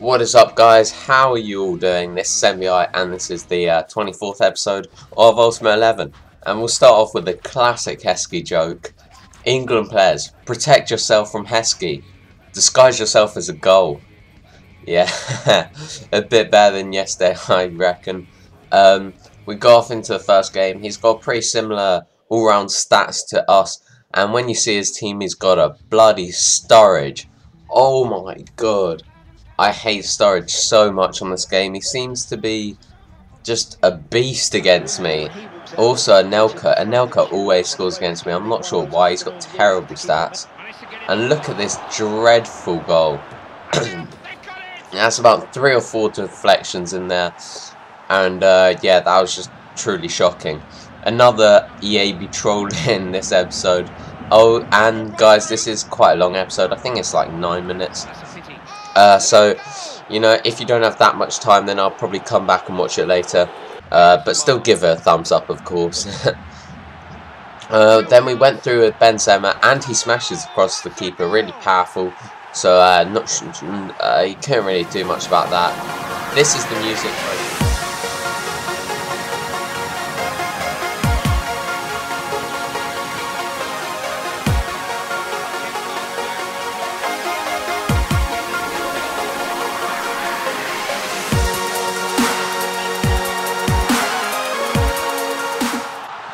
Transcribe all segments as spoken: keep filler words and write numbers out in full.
What is up, guys? How are you all doing? This is M B I, and this is the uh, twenty-fourth episode of Ultimate eleven. And we'll start off with the classic Heskey joke. England players, protect yourself from Heskey. Disguise yourself as a goal. Yeah, a bit better than yesterday, I reckon. Um, we go off into the first game. He's got pretty similar all-round stats to us. And when you see his team, he's got a bloody Sturridge. Oh my god. I hate Sturridge so much on this game. He seems to be just a beast against me. Also, Anelka. Anelka always scores against me. I'm not sure why. He's got terrible stats. And look at this dreadful goal. That's about three or four deflections in there. And uh, yeah, that was just truly shocking. Another E A B troll in this episode. Oh, and guys, this is quite a long episode. I think it's like nine minutes. Uh, so, you know, if you don't have that much time, then I'll probably come back and watch it later. Uh, but still give it a thumbs up, of course. uh, then we went through with Ben Senna, and he smashes across the keeper, really powerful. So, uh, not, uh, you can't really do much about that. This is the music.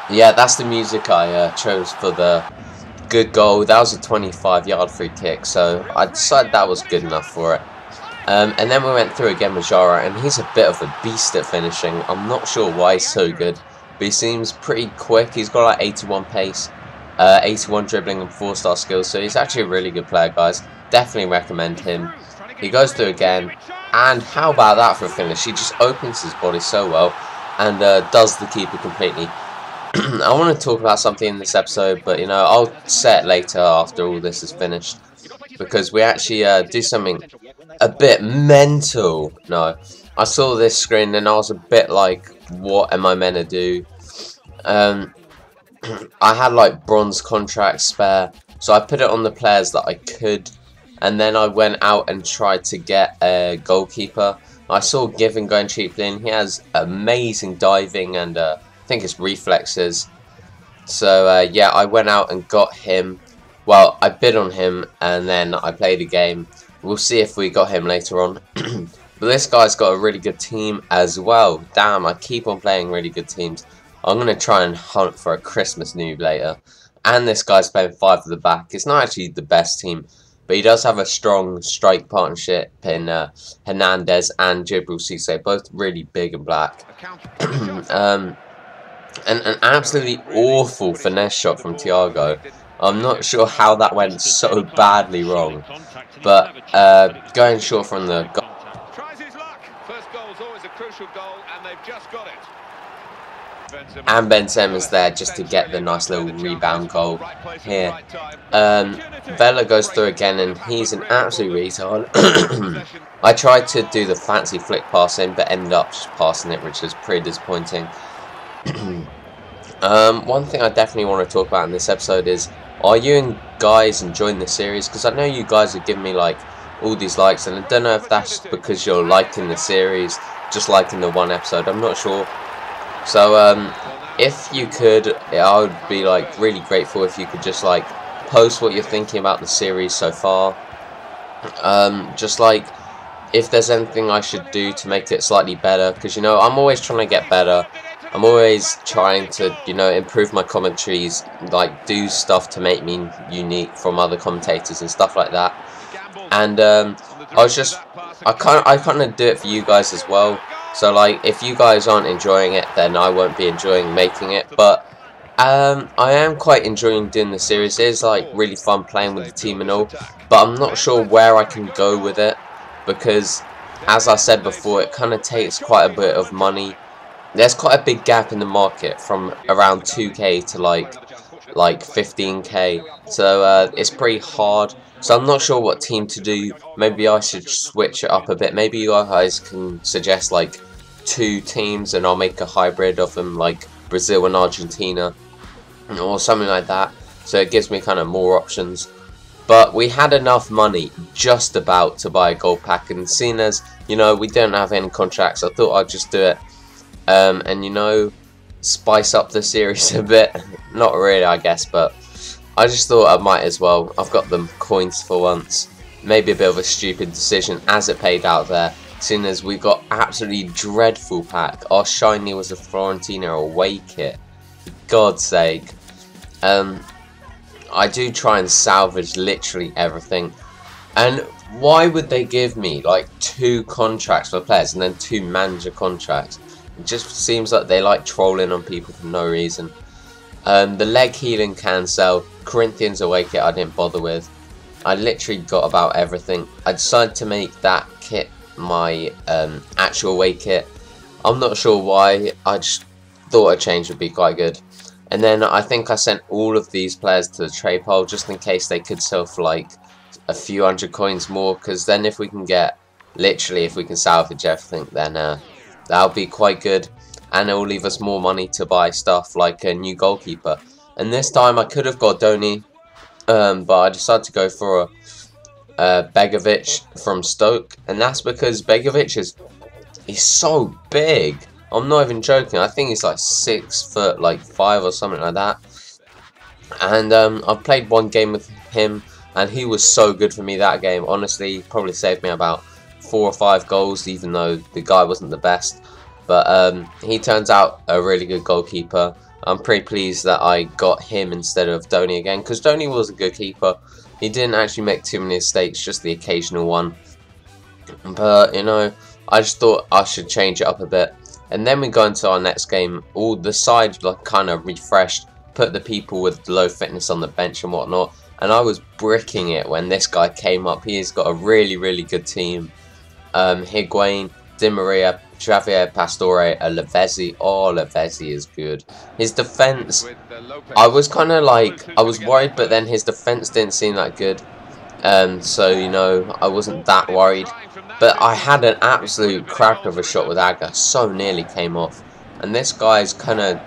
Yeah, that's the music I uh, chose for the good goal. That was a twenty-five yard free kick, so I decided that was good enough for it. Um, and then we went through again with Jara, and he's a bit of a beast at finishing. I'm not sure why he's so good, but he seems pretty quick. He's got like eighty-one pace, uh, eighty-one dribbling and four star skills, so he's actually a really good player, guys. Definitely recommend him. He goes through again, and how about that for a finish? He just opens his body so well and uh, does the keeper completely. I want to talk about something in this episode, but you know, I'll say it later after all this is finished, because we actually uh, do something a bit mental. No, I saw this screen and I was a bit like, what am I meant to do? Um, I had like bronze contract spare, so I put it on the players that I could, and then I went out and tried to get a goalkeeper. I saw Given going cheaply, and he has amazing diving and uh, I think it's reflexes. So uh, yeah, I went out and got him. Well, I bid on him, and then I played a game. We'll see if we got him later on. But this guy's got a really good team as well. Damn, I keep on playing really good teams. I'm going to try and hunt for a Christmas noob later. And this guy's playing five at the back. It's not actually the best team, but he does have a strong strike partnership in uh, Hernandez and Jibril Cisse, both really big and black. um... And an absolutely awful finesse shot from Thiago. I'm not sure how that went so badly wrong. But uh, going short from the goal. And Ben Senna's there just to get the nice little rebound goal here. Um, Vela goes through again, and he's an absolute retard. I tried to do the fancy flick pass in, but ended up just passing it, which was pretty disappointing. um, one thing I definitely want to talk about in this episode is, are you guys enjoying the series? Because I know you guys have given me like all these likes, and I don't know if that's because you're liking the series, just liking the one episode, I'm not sure. So um, if you could, I would be like really grateful if you could just like post what you're thinking about the series so far. Um, just like if there's anything I should do to make it slightly better, because you know, I'm always trying to get better. I'm always trying to, you know, improve my commentaries, like do stuff to make me unique from other commentators and stuff like that. And um, I was just, I kind of, I kind of do it for you guys as well. So like, if you guys aren't enjoying it, then I won't be enjoying making it. But um, I am quite enjoying doing the series. It is like really fun playing with the team and all. But I'm not sure where I can go with it, because, as I said before, it kind of takes quite a bit of money. There's quite a big gap in the market from around two K to like like fifteen K, so uh, it's pretty hard. So I'm not sure what team to do. Maybe I should switch it up a bit. Maybe you guys can suggest like two teams, and I'll make a hybrid of them, like Brazil and Argentina or something like that. So it gives me kind of more options. But we had enough money just about to buy a gold pack, and seeing as, you know, we don't have any contracts, I thought I'd just do it. Um, and, you know, spice up the series a bit. Not really, I guess, but I just thought I might as well. I've got them coins for once. Maybe a bit of a stupid decision, as it paid out there, seeing as we got absolutely dreadful pack. Our shiny was a Florentina away kit. For God's sake. Um... I do try and salvage literally everything. And why would they give me like two contracts for players and then two manager contracts? It just seems like they like trolling on people for no reason. Um, the leg healing can sell. Corinthians away kit I didn't bother with. I literally got about everything. I decided to make that kit my um, actual away kit. I'm not sure why, I just thought a change would be quite good. And then I think I sent all of these players to the trade pole just in case they could sell for like a few hundred coins more, because then if we can get, literally if we can salvage everything, then uh, that'll be quite good, and it'll leave us more money to buy stuff like a new goalkeeper. And this time I could have got Donny, um, but I decided to go for a, a Begovic from Stoke, and that's because Begovic is he's so big. I'm not even joking, I think he's like six foot like five or something like that. And um, I've played one game with him and he was so good for me that game. Honestly, he probably saved me about four or five goals, even though the guy wasn't the best. But um, he turns out a really good goalkeeper. I'm pretty pleased that I got him instead of Donny again, because Donny was a good keeper. He didn't actually make too many mistakes, just the occasional one. But, you know, I just thought I should change it up a bit. And then we go into our next game, all the sides like kind of refreshed, put the people with low fitness on the bench and whatnot, and I was bricking it when this guy came up. He has got a really, really good team. Um, Higuain, Di Maria, Javier, Pastore, uh, Levesi. Oh, Levesi is good. His defence, I was kind of like, I was worried, but then his defence didn't seem that good. Um, so, you know, I wasn't that worried. But I had an absolute crack of a shot with Aga, so nearly came off. And this guy's kind of,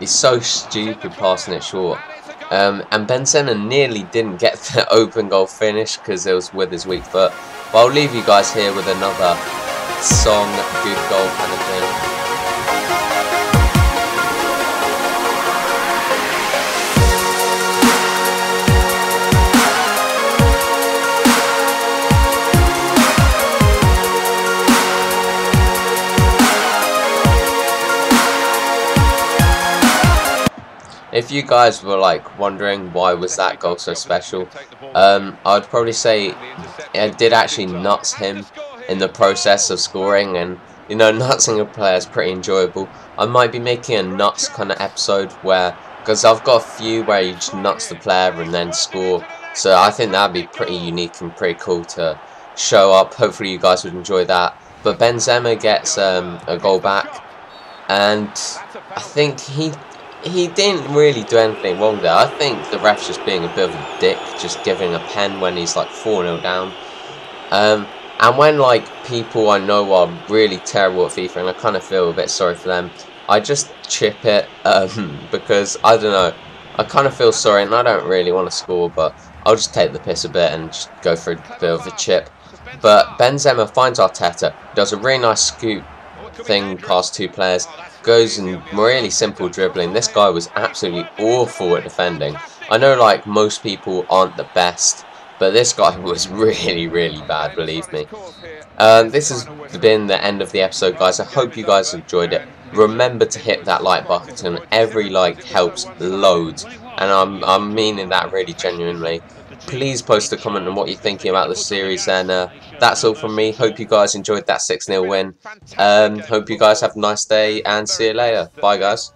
he's so stupid passing it short. Um, and Ben Senna nearly didn't get the open goal finish because it was with his weak foot. But I'll leave you guys here with another song, good goal kind of thing. If you guys were like wondering why was that goal so special, um, I would probably say it did actually nuts him in the process of scoring, and you know, nutsing a player is pretty enjoyable. I might be making a nuts kind of episode where, because I've got a few where you just nuts the player and then score, so I think that'd be pretty unique and pretty cool to show up. Hopefully you guys would enjoy that. But Benzema gets um, a goal back, and I think he. He didn't really do anything wrong there. I think the ref's just being a bit of a dick, just giving a pen when he's like four nil down. Um, and when like people I know are really terrible at FIFA, and I kind of feel a bit sorry for them, I just chip it um, because, I don't know, I kind of feel sorry and I don't really want to score, but I'll just take the piss a bit and just go for a bit of a chip. But Benzema finds Arteta, does a really nice scoop thing past two players, goes in really simple dribbling. This guy was absolutely awful at defending. I know like most people aren't the best, but this guy was really, really bad, believe me. Um, this has been the end of the episode, guys. I hope you guys enjoyed it. Remember to hit that like button. Every like helps loads, and I'm, I'm meaning that really genuinely. Please post a comment on what you're thinking about the series, and uh, that's all from me. Hope you guys enjoyed that six nil win. Um, hope you guys have a nice day, and see you later. Bye, guys.